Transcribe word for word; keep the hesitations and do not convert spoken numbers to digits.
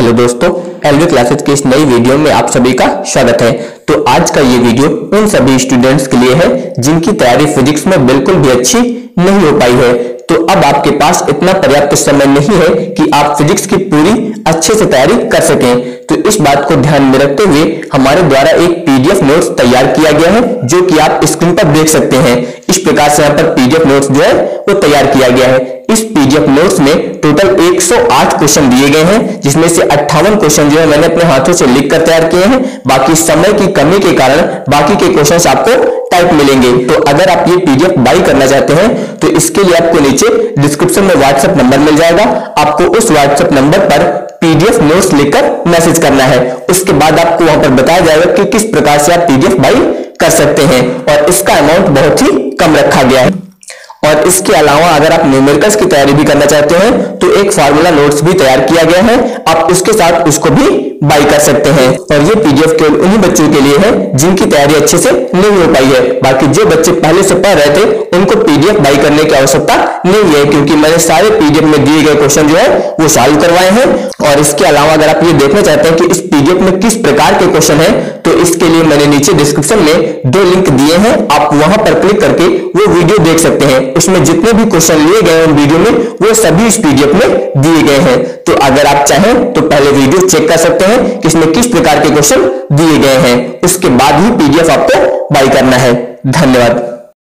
Hello दोस्तों, LV classes की इस नई वीडियो में आप सभी का स्वागत है। तो आज का ये वीडियो उन सभी स्टूडेंट्स के लिए है जिनकी तैयारी फिजिक्स में बिल्कुल भी अच्छी नहीं हो पाई है। तो अब आपके पास इतना पर्याप्त समय नहीं है कि आप फिजिक्स की पूरी अच्छे से तैयारी कर सकें। तो इस बात को ध्यान में रखते हुए हमारे द्वारा एक पीडीएफ नोट्स तैयार किया गया है जो कि आप स्क्रीन पर देख सकते हैं। इस प्रकार से यहाँ पर पीडीएफ नोट्स जो है वो तैयार किया गया है। इस पीडीएफ नोट्स में टोटल एक सौ आठ क्वेश्चन दिए गए हैं, जिसमें से अट्ठावन क्वेश्चन जो है मैंने अपने हाथों से लिखकर तैयार किए हैं। बाकी समय की कमी के कारण बाकी के क्वेश्चंस आपको टाइप मिलेंगे। तो अगर आप ये पीडीएफ बाई करना चाहते हैं तो इसके लिए आपको नीचे डिस्क्रिप्शन में व्हाट्सएप नंबर मिल जाएगा। आपको उस व्हाट्सएप नंबर पर पीडीएफ नोट्स लेकर मैसेज करना है। उसके बाद आपको वहां पर बताया जाएगा कि किस प्रकार से आप पीडीएफ बाई कर सकते हैं, और इसका अमाउंट बहुत ही कम रखा गया है। और इसके अलावा अगर आप न्यूमेरिकल्स की तैयारी भी करना चाहते हैं तो एक फार्मूला नोट्स भी तैयार किया गया है, आप उसके साथ उसको भी बाई कर सकते हैं। और ये पीडीएफ केवल उन्हीं बच्चों के लिए है जिनकी तैयारी अच्छे से नहीं हो पाई है। बाकी जो बच्चे पहले से पढ़ रहे थे उनको पीडीएफ बाई करने की आवश्यकता नहीं है, क्योंकि मैंने सारे पीडीएफ में दिए गए क्वेश्चन जो है वो सॉल्व करवाए हैं। और इसके अलावा अगर आप ये देखना चाहते हैं कि इस पीडीएफ में किस प्रकार के क्वेश्चन है तो इसके लिए मैंने नीचे डिस्क्रिप्शन में दो लिंक दिए हैं, आप वहां पर क्लिक करके वो वीडियो देख सकते हैं। उसमें जितने भी क्वेश्चन लिए गए हैं वीडियो में वो सभी इस पीडीएफ में दिए गए हैं। तो अगर आप चाहें तो पहले वीडियो चेक कर सकते हैं कि इसमें किस प्रकार के क्वेश्चन दिए गए हैं, उसके बाद ही पीडीएफ आपको बाय करना है। धन्यवाद।